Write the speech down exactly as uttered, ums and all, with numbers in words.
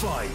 Fight!